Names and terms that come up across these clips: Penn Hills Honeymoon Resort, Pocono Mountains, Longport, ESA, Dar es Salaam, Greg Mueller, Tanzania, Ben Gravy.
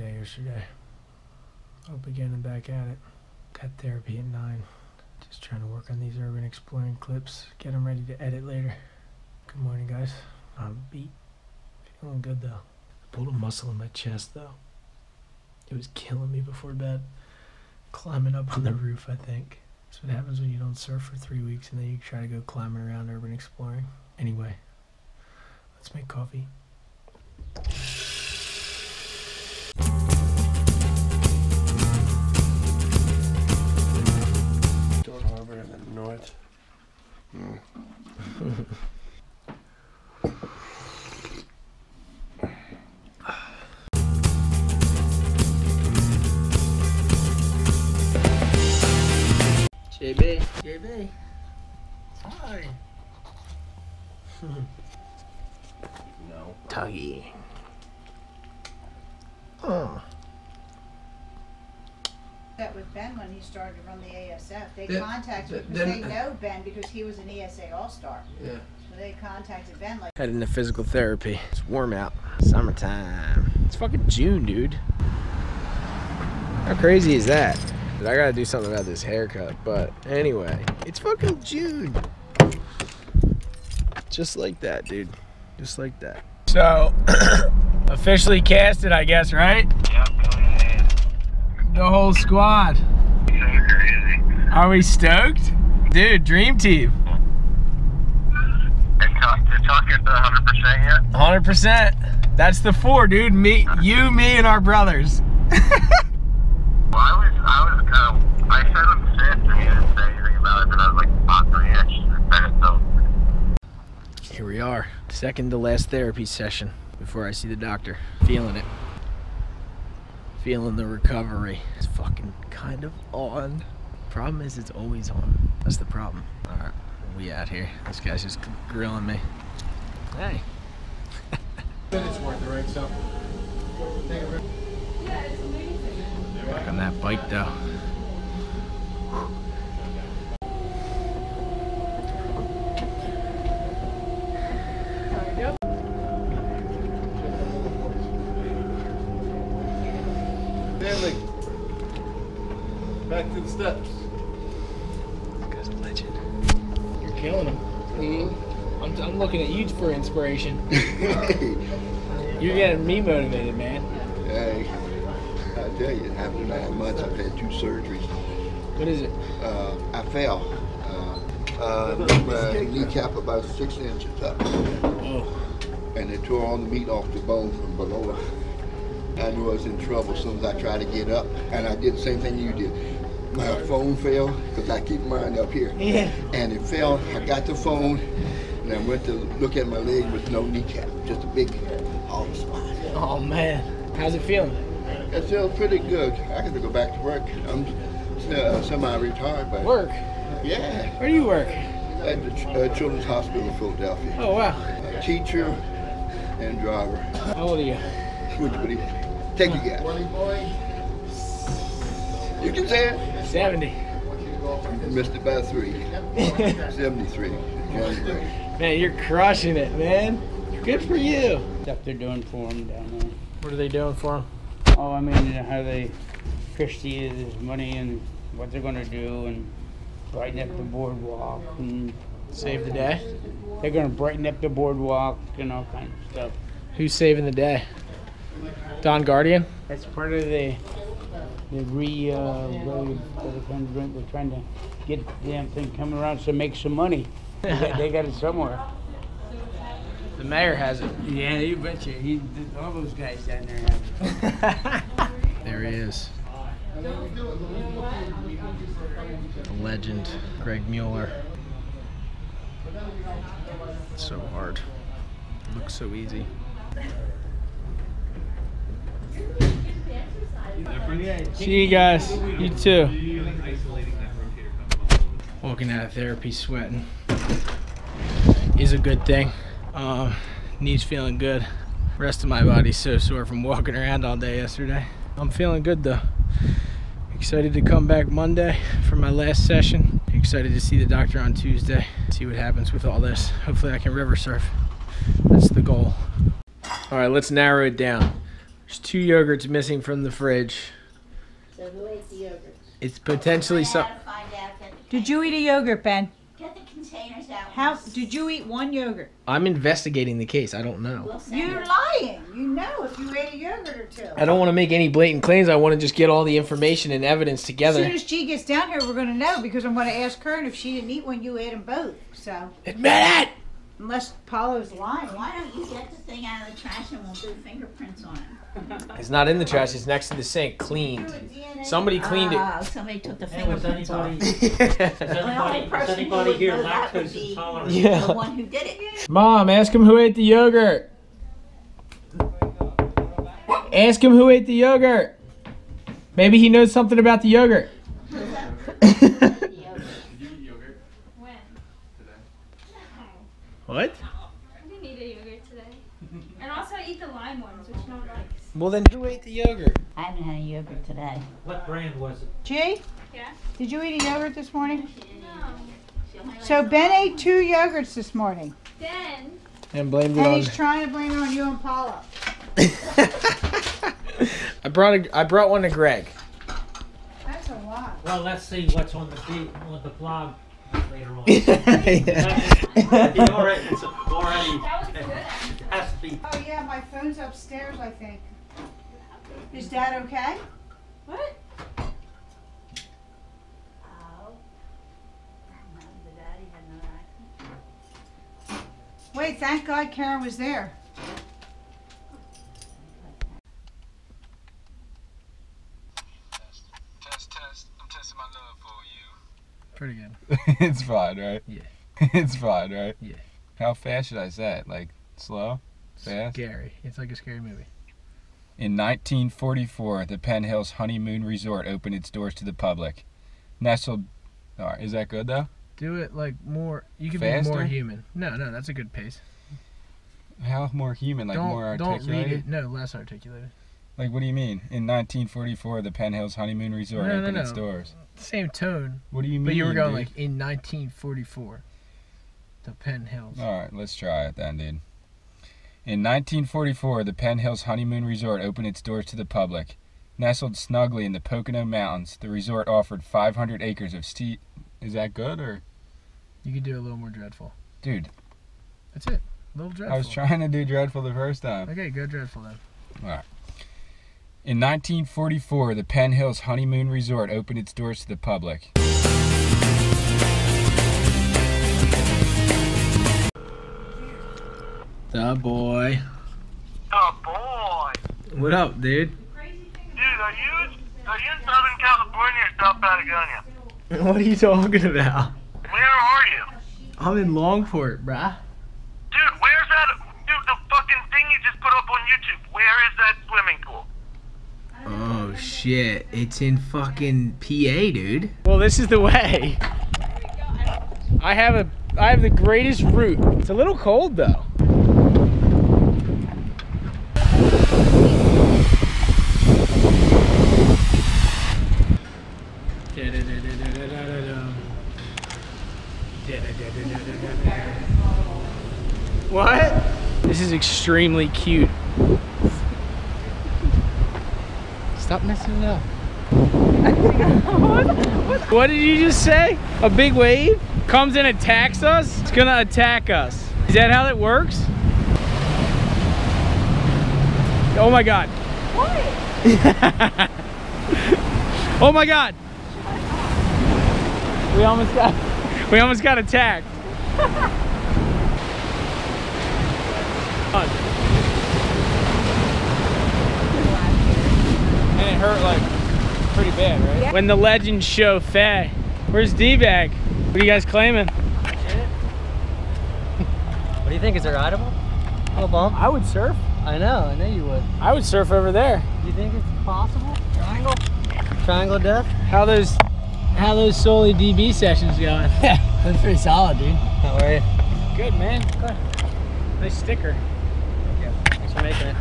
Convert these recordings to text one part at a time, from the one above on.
day yesterday. Up again and back at it. Got therapy at 9. Just trying to work on these urban exploring clips. Get them ready to edit later. Good morning, guys. I'm beat. Feeling good, though. I pulled a muscle in my chest, though. It was killing me before bed. Climbing up on the roof, I think. That's what happens when you don't surf for 3 weeks and then you try to go climbing around urban exploring. Anyway, let's make coffee. Storm harbor in the north. JB. Hi. No. Tuggy. That with Ben when he started to run the ASF. They contacted him because they know Ben because he was an ESA All-Star. Yeah. So they contacted Ben like... Heading to physical therapy. It's warm out. Summertime. It's fucking June, dude. How crazy is that? I gotta do something about this haircut, but anyway, it's fucking June. Just like that, dude. Just like that. So, officially casted, I guess, right? Yep, the whole squad. So crazy. Are we stoked? Dude, dream team. They're talking to 100% yet? 100%. That's the 4, dude. Me, you, me, and our brothers. Well, I was kind of, I said I'm sad to me didn't say anything about it, but I was like, fuck, yeah, she's excited, so. Here we are, second to last therapy session before I see the doctor. Feeling it. Feeling the recovery. It's fucking kind of on. Problem is, it's always on. That's the problem. All right, we out here. This guy's just grilling me. Hey. It's worth it, right? So, take it. Yeah, it's amazing. Back on that bike though. Stanley, back to the steps. This guy's a legend. You're killing him. Mm-hmm. I'm looking at you for inspiration. You're getting me motivated, man. Hey. I tell you, after 9 months, I've had 2 surgeries. What is it? I fell. My kneecap about 6 inches up. Oh. And they tore all the meat off the bone from below. I knew I was in trouble as soon as I tried to get up. And I did the same thing you did. My phone fell, because I keep mine up here. Yeah. And it fell. I got the phone, and I went to look at my leg with no kneecap. Just a big hog spot. Oh, man. How's it feeling? It feels pretty good. I got to go back to work. I'm semi-retired. But work? Yeah. Where do you work? At the Children's Hospital in Philadelphia. Oh, wow. A teacher and driver. How old are you? Would you believe? Take a guess. 20. You can say it. 70. You missed it by 3. 73. January. Man, you're crushing it, man. Good for you. Stuff they're doing for him down there. What are they doing for him? Oh, I mean, you know, how they Christie is money and what they're gonna do and brighten up the boardwalk and save the day. They're gonna brighten up the boardwalk and all kinds of stuff. Who's saving the day? Don Guardian. That's part of they're trying to get the damn thing coming around to make some money. They got it somewhere. The mayor has it. Yeah, you betcha. All those guys down there have it. There he is. The legend, Greg Mueller. It's so hard. It looks so easy. See you guys. You too. Walking out of therapy sweating is a good thing. Knees feeling good. Rest of my body's so sore from walking around all day yesterday. I'm feeling good though. Excited to come back Monday for my last session. Excited to see the doctor on Tuesday. See what happens with all this. Hopefully I can river surf. That's the goal. All right, let's narrow it down. There's two yogurts missing from the fridge. So who ate the yogurts? It's potentially something. Did you eat a yogurt, Ben? Get the containers out. How did you eat one yogurt? I'm investigating the case. I don't know. You're lying. You know if you ate a yogurt or two. I don't want to make any blatant claims. I want to just get all the information and evidence together. As soon as G gets down here, we're going to know because I'm going to ask her, and if she didn't eat one, you ate them both. So admit it. Unless Paolo's lying. Why don't you get the thing out of the trash and we'll do fingerprints on it? It's not in the trash. It's next to the sink. Cleaned. Somebody cleaned it. Somebody took the fingerprints off. Is anybody here lactose intolerant? Yeah. The one who did it. Mom, ask him who ate the yogurt. Ask him who ate the yogurt. Maybe he knows something about the yogurt. What? I didn't eat a yogurt today. And also I eat the lime ones, which no one likes. Well then who ate the yogurt? I haven't had a yogurt today. What brand was it? G? Yeah? Did you eat a yogurt this morning? No. So Ben ate two yogurts this morning. Ben. And blamed it on... And he's trying to blame it on you and Paula. I brought one to Greg. That's a lot. Well, let's see what's on the blog later on. Oh yeah, my phone's upstairs, I think. Is Dad okay? What? Oh, the daddy had no accident. Wait, thank God Karen was there. Test, I'm testing my love for you. Pretty good. It's fine, right? Yeah. It's fine, right? Yeah. How fast should I say it? Like, slow? Fast? Scary. It's like a scary movie. In 1944, the Penn Hills Honeymoon Resort opened its doors to the public. Nestled... Oh, is that good, though? Do it, like, more... You can faster? Be more human. No, that's a good pace. How more human? Like, more articulated? Don't read it. No, less articulated. Like, what do you mean? In 1944, the Penn Hills Honeymoon Resort opened its doors. Same tone. What do you mean? But you were going, dude? Like, in 1944. The Penn Hills. Alright, let's try it then, dude. In 1944, the Penn Hills Honeymoon Resort opened its doors to the public. Nestled snugly in the Pocono Mountains, the resort offered 500 acres of steep... Is that good, or...? You could do a little more dreadful. Dude. That's it. A little dreadful. I was trying to do dreadful the first time. Okay, go dreadful then. Alright. In 1944, the Penn Hills Honeymoon Resort opened its doors to the public. The boy. The boy. What up, dude? Dude, are you in Southern California or South Patagonia? What are you talking about? Where are you? I'm in Longport, bruh. Dude, where's that? Dude, the fucking thing you just put up on YouTube. Where is that swimming pool? Oh shit! It's in fucking PA, dude. Well, this is the way. I have the greatest route. It's a little cold though. What? This is extremely cute. Stop messing it up. What did you just say? A big wave comes and attacks us? It's gonna attack us. Is that how it works? Oh my god. What? Oh my god. We almost got attacked. And it hurt like pretty bad, right? Yeah. When the legends show fat. Where's D-Bag? What are you guys claiming? What do you think? Is it rideable? A bump? I would surf. I know you would. I would surf over there. Do you think it's possible? Triangle? Triangle death? How those solely DB sessions going? Yeah, that's pretty solid, dude. How are you? Good, man. Good. Nice sticker. Okay. Thanks for making it.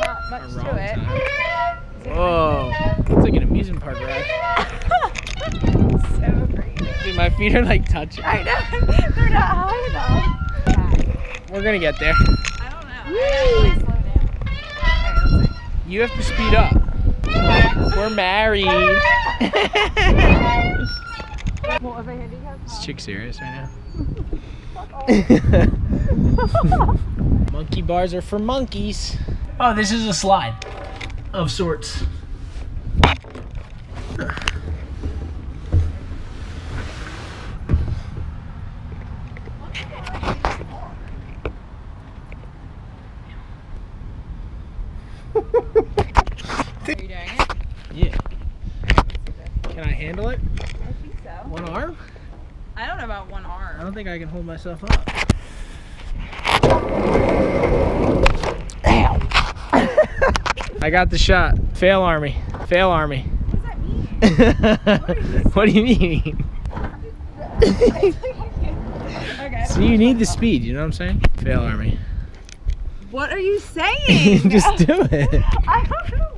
Not much to it. Whoa. It's like an amusement park ride. so pretty. Dude, my feet are like touching. I know, they're not high enough. Yeah. We're gonna get there. I don't know. I slow down. All right, you have to speed up. We're married. What was I handicapped? Is this chick serious right now? Monkey bars are for monkeys. Oh, this is a slide of sorts. I think I can hold myself up. I got the shot. Fail army. Fail army. What does that mean? What do you mean? Okay. So you need the speed, you know what I'm saying? Fail army. What are you saying? Just do it. I don't know.